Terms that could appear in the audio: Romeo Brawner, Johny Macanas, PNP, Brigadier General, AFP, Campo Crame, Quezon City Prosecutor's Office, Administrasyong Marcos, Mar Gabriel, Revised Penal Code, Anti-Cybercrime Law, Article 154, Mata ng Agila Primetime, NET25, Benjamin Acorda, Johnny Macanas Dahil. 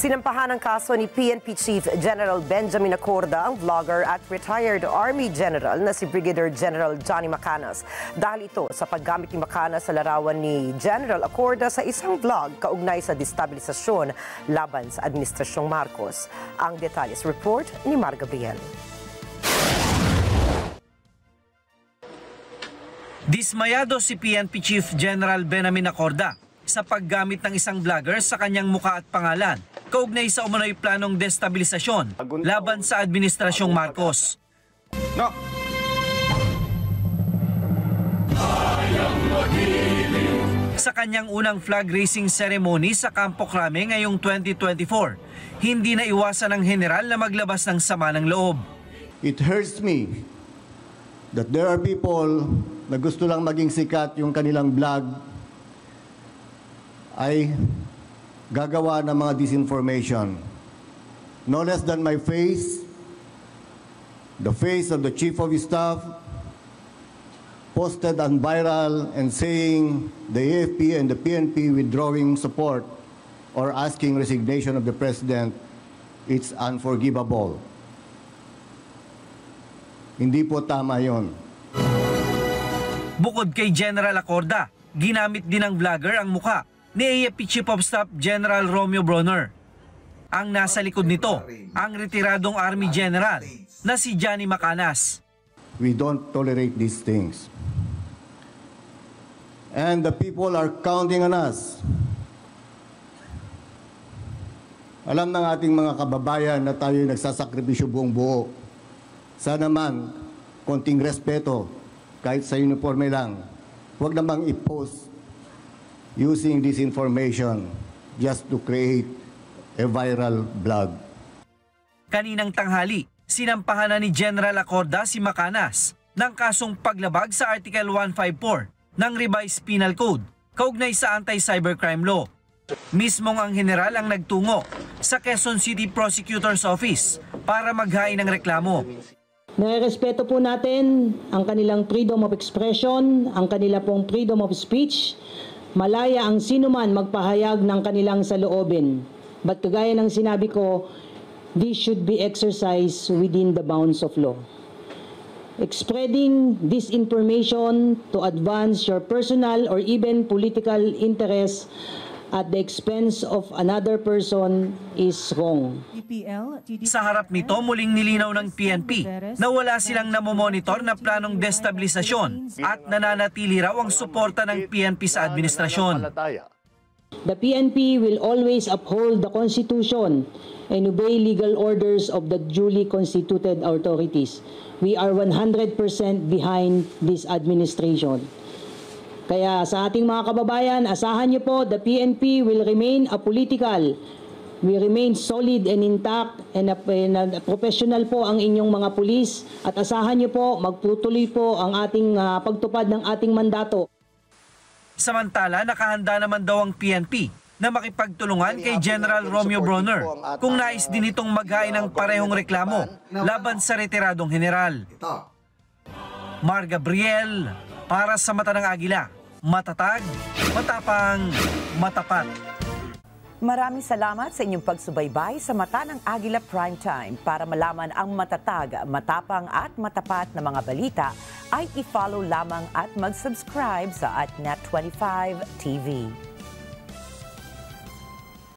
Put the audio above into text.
Sinampahan ng kaso ni PNP Chief General Benjamin Acorda ang vlogger at retired Army General na si Brigadier General Johnny Macanas dahil ito sa paggamit ni Macanas sa larawan ni General Acorda sa isang vlog kaugnay sa destabilisasyon laban sa Administrasyong Marcos. Ang detalyes report ni Mar Gabriel. Dismayado si PNP Chief General Benjamin Acorda sa paggamit ng isang vlogger sa kanyang mukha at pangalan kaugnay sa umano'y planong destabilisasyon laban sa Administrasyong Marcos. No. Sa kanyang unang flag raising ceremony sa Campo Crame ngayong 2024, hindi na iwasan ng general na maglabas ng sama ng loob. It hurts me that there are people na gusto lang maging sikat yung kanilang vlog ay gagawa ng mga disinformation. No less than my face, the face of the chief of staff, posted on viral and saying the AFP and the PNP withdrawing support or asking resignation of the president, it's unforgivable. Hindi po tama yon. Bukod kay General Acorda, ginamit din ng vlogger ang mukha ni AFP Chief of Staff General Romeo Brawner. Ang nasa likod nito, ang retiradong Army General na si Johnny Macanas. We don't tolerate these things. And the people are counting on us. Alam ng ating mga kababayan na tayo nagsasakripisyo buong buo. Sana man, konting respeto, kahit sa uniforme lang, huwag namang i-post using this information just to create a viral blog. Kaninang tanghali, sinampahan na ni General Acorda si Macanas ng kasong paglabag sa Article 154 ng Revised Penal Code kaugnay sa Anti-Cybercrime Law. Mismong ang general ang nagtungo sa Quezon City Prosecutor's Office para maghain ng reklamo. Nairespeto po natin ang kanilang freedom of expression, ang kanila pong freedom of speech. Malaya ang sinuman magpahayag ng kanilang saloobin. But kagaya ng sinabi ko, this should be exercised within the bounds of law. Spreading disinformation to advance your personal or even political interests at the expense of another person is wrong. Sa harap nito, muling nilinaw ng PNP na wala silang namomonitor na planong destabilisasyon at nananatili raw ang suporta ng PNP sa administrasyon. The PNP will always uphold the Constitution and obey legal orders of the duly constituted authorities. We are 100% behind this administration. Kaya sa ating mga kababayan, asahan niyo po, the PNP will remain apolitical. We remain solid and intact and professional po ang inyong mga pulis. At asahan niyo po, magtutuloy po ang ating pagtupad ng ating mandato. Samantala, nakahanda naman daw ang PNP na makipagtulungan kay General Romeo Brawner kung nais din itong maghain ng parehong reklamo laban sa retiradong general. Mar Gabriel, para sa Mata ng Agila, matatag, matapang, matapat. Maraming salamat sa inyong pagsubaybay sa Mata ng Agila Primetime. Para malaman ang matatag, matapang at matapat na mga balita, ay i-follow lamang at mag-subscribe sa @Net25 TV.